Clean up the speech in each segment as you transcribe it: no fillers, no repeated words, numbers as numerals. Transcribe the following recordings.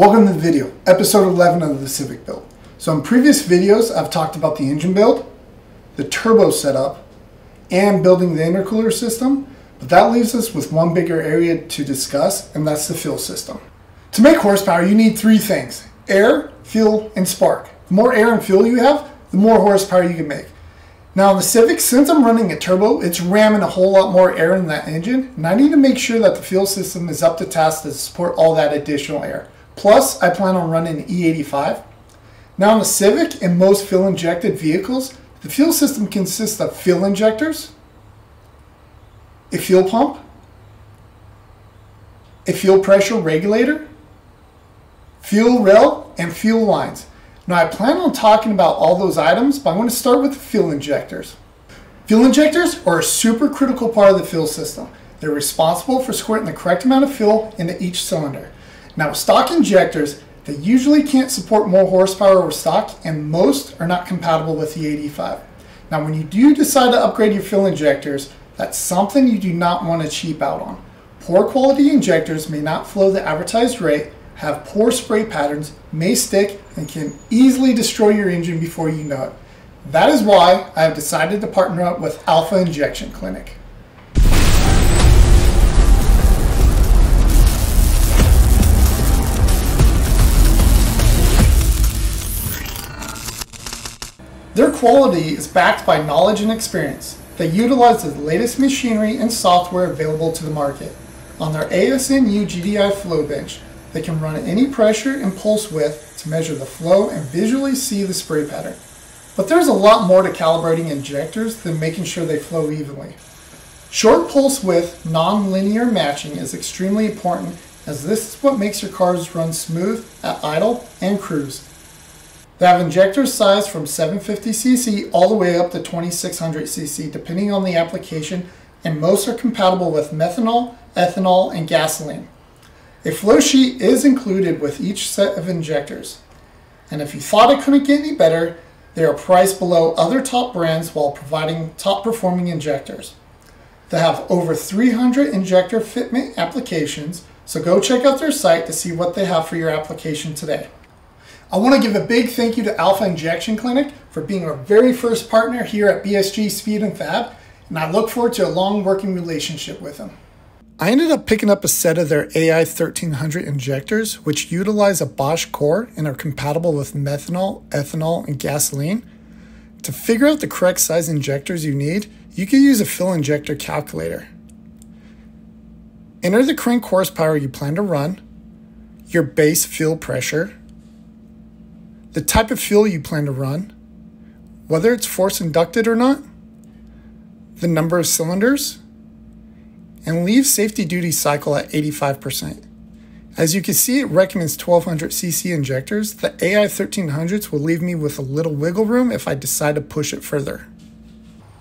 Welcome to the video, episode 11 of the Civic build. So in previous videos, I've talked about the engine build, the turbo setup, and building the intercooler system, but that leaves us with one bigger area to discuss, and that's the fuel system. To make horsepower, you need three things: air, fuel, and spark. The more air and fuel you have, the more horsepower you can make. Now the Civic, since I'm running a turbo, it's ramming a whole lot more air in that engine, and I need to make sure that the fuel system is up to task to support all that additional air. Plus, I plan on running an E85. Now on the Civic and most fuel-injected vehicles, the fuel system consists of fuel injectors, a fuel pump, a fuel pressure regulator, fuel rail, and fuel lines. Now I plan on talking about all those items, but I'm going to start with the fuel injectors. Fuel injectors are a super critical part of the fuel system. They're responsible for squirting the correct amount of fuel into each cylinder. Now with stock injectors, they usually can't support more horsepower over stock, and most are not compatible with the E85. Now when you do decide to upgrade your fuel injectors, that's something you do not want to cheap out on. Poor quality injectors may not flow the advertised rate, have poor spray patterns, may stick, and can easily destroy your engine before you know it. That is why I have decided to partner up with Alpha Injection Clinic. Their quality is backed by knowledge and experience. They utilize the latest machinery and software available to the market. On their ASNU GDI flow bench, they can run any pressure and pulse width to measure the flow and visually see the spray pattern. But there's a lot more to calibrating injectors than making sure they flow evenly. Short pulse width, non-linear matching is extremely important, as this is what makes your cars run smooth at idle and cruise. They have injectors sized from 750cc all the way up to 2600cc depending on the application, and most are compatible with methanol, ethanol, and gasoline. A flow sheet is included with each set of injectors. And if you thought it couldn't get any better, they are priced below other top brands while providing top performing injectors. They have over 300 injector fitment applications, so go check out their site to see what they have for your application today. I want to give a big thank you to Alpha Injection Clinic for being our very first partner here at BSG Speed and Fab, and I look forward to a long working relationship with them. I ended up picking up a set of their AI-1300 injectors, which utilize a Bosch core and are compatible with methanol, ethanol, and gasoline. To figure out the correct size injectors you need, you can use a fuel injector calculator. Enter the crank horsepower you plan to run, your base fuel pressure, the type of fuel you plan to run, whether it's force inducted or not, the number of cylinders, and leave safety duty cycle at 85%. As you can see, it recommends 1200cc injectors. The AI-1300s will leave me with a little wiggle room if I decide to push it further.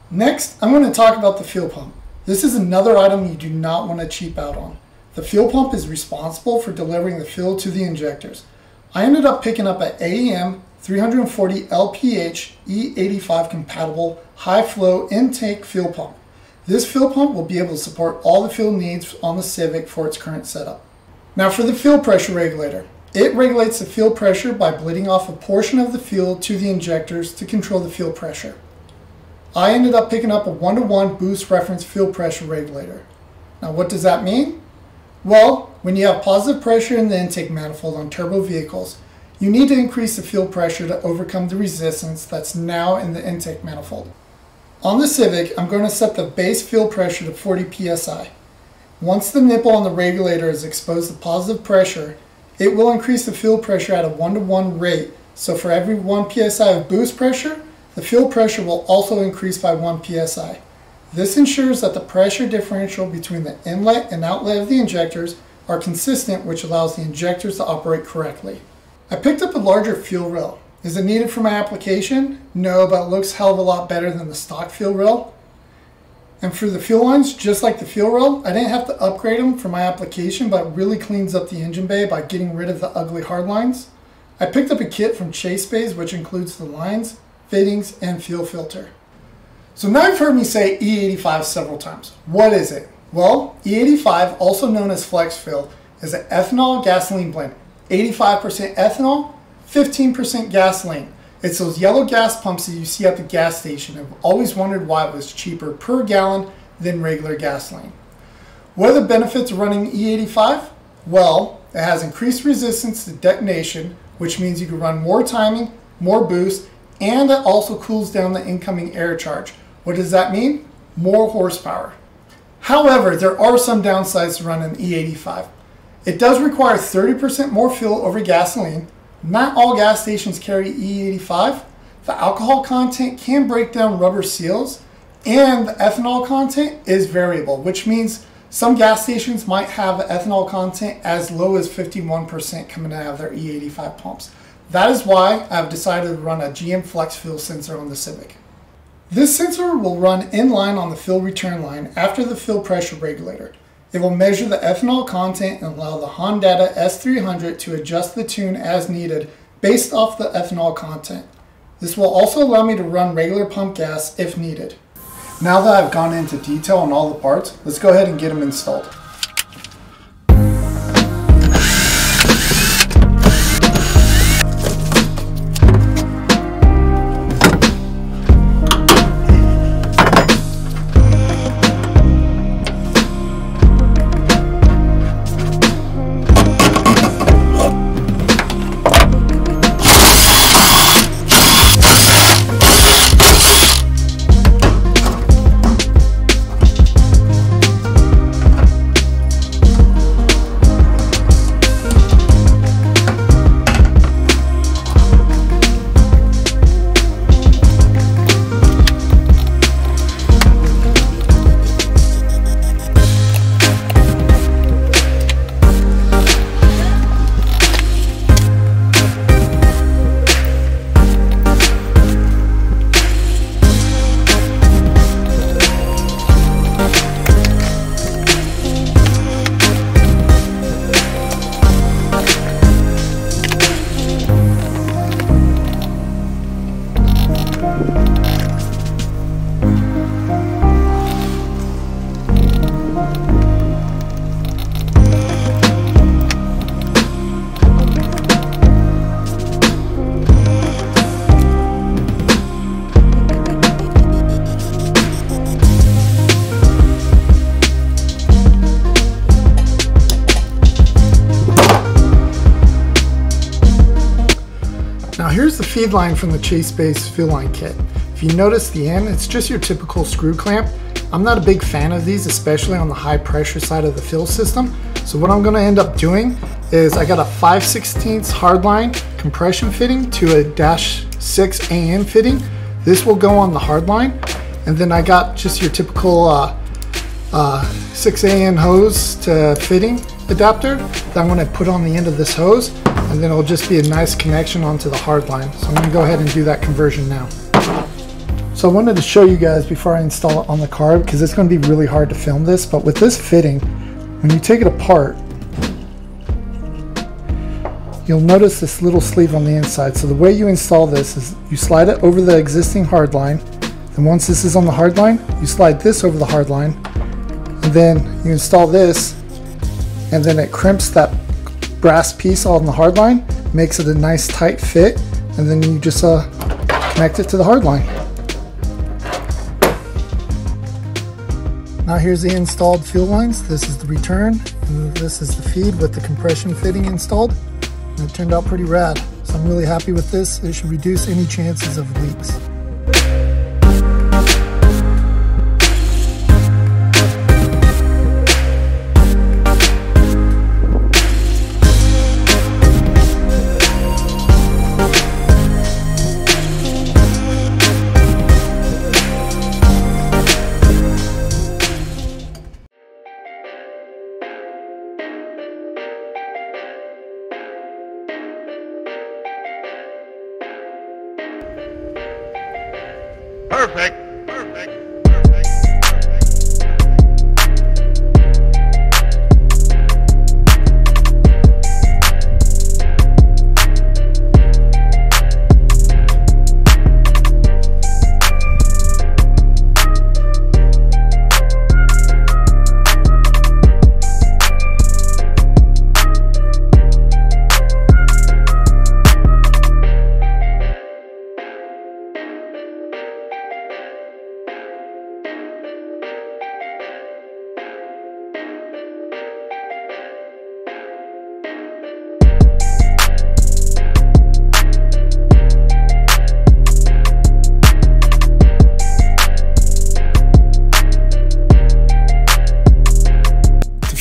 Next, I'm going to talk about the fuel pump. This is another item you do not want to cheap out on. The fuel pump is responsible for delivering the fuel to the injectors. I ended up picking up an AEM 340 LPH E85 compatible high flow intake fuel pump. This fuel pump will be able to support all the fuel needs on the Civic for its current setup. Now for the fuel pressure regulator. It regulates the fuel pressure by bleeding off a portion of the fuel to the injectors to control the fuel pressure. I ended up picking up a 1:1 boost reference fuel pressure regulator. Now what does that mean? Well, when you have positive pressure in the intake manifold on turbo vehicles, you need to increase the fuel pressure to overcome the resistance that's now in the intake manifold. On the Civic, I'm going to set the base fuel pressure to 40 psi. Once the nipple on the regulator is exposed to positive pressure, it will increase the fuel pressure at a 1:1 rate, so for every 1 psi of boost pressure, the fuel pressure will also increase by 1 psi. This ensures that the pressure differential between the inlet and outlet of the injectors are consistent, which allows the injectors to operate correctly. I picked up a larger fuel rail. Is it needed for my application? No, but it looks a hell of a lot better than the stock fuel rail. And for the fuel lines, just like the fuel rail, I didn't have to upgrade them for my application, but it really cleans up the engine bay by getting rid of the ugly hard lines. I picked up a kit from Chase Bays, which includes the lines, fittings, and fuel filter. So now you've heard me say E85 several times. What is it? Well, E85, also known as flex fuel, is an ethanol gasoline blend. 85% ethanol, 15% gasoline. It's those yellow gas pumps that you see at the gas station. I've always wondered why it was cheaper per gallon than regular gasoline. What are the benefits of running E85? Well, it has increased resistance to detonation, which means you can run more timing, more boost, and it also cools down the incoming air charge. What does that mean? More horsepower. However, there are some downsides to running E85. It does require 30% more fuel over gasoline. Not all gas stations carry E85. The alcohol content can break down rubber seals, and the ethanol content is variable, which means some gas stations might have ethanol content as low as 51% coming out of their E85 pumps. That is why I've decided to run a GM flex fuel sensor on the Civic. This sensor will run inline on the fill return line after the fill pressure regulator. It will measure the ethanol content and allow the Hondata S300 to adjust the tune as needed based off the ethanol content. This will also allow me to run regular pump gas if needed. Now that I've gone into detail on all the parts, let's go ahead and get them installed. Now here's the feed line from the Chase Bays fuel line kit. If you notice the end, it's just your typical screw clamp. I'm not a big fan of these, especially on the high pressure side of the fill system. So what I'm gonna end up doing is I got a 5/16 hardline compression fitting to a -6 AM fitting. This will go on the hardline. And then I got just your typical 6 AM hose to fitting adapter that I'm gonna put on the end of this hose. And then it'll just be a nice connection onto the hard line. So I'm gonna go ahead and do that conversion now. So I wanted to show you guys before I install it on the car, because it's gonna be really hard to film this, but with this fitting, when you take it apart, you'll notice this little sleeve on the inside. So the way you install this is you slide it over the existing hard line, and once this is on the hard line, you slide this over the hard line, and then you install this, and then it crimps that brass piece on the hard line, makes it a nice tight fit, and then you just connect it to the hard line. Now here's the installed fuel lines. This is the return, and this is the feed with the compression fitting installed. And it turned out pretty rad. So I'm really happy with this. It should reduce any chances of leaks. Perfect.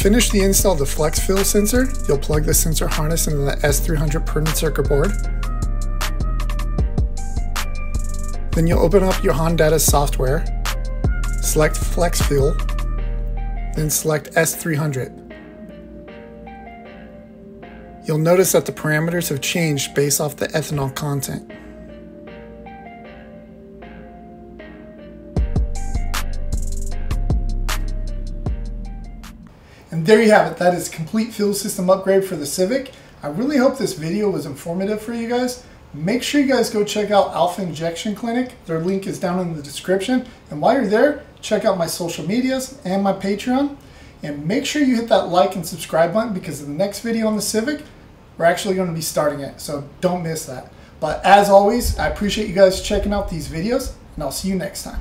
finish the install of the flex fill sensor, you'll plug the sensor harness into the S300 printed circuit board. Then you'll open up your Hondata software, select flex fuel, then select S300. You'll notice that the parameters have changed based off the ethanol content. And there you have it. That is complete fuel system upgrade for the Civic. I really hope this video was informative for you guys. Make sure you guys go check out Alpha Injection Clinic. Their link is down in the description. And while you're there, check out my social medias and my Patreon. And make sure you hit that like and subscribe button, because in the next video on the Civic, we're actually going to be starting it. So don't miss that. But as always, I appreciate you guys checking out these videos, and I'll see you next time.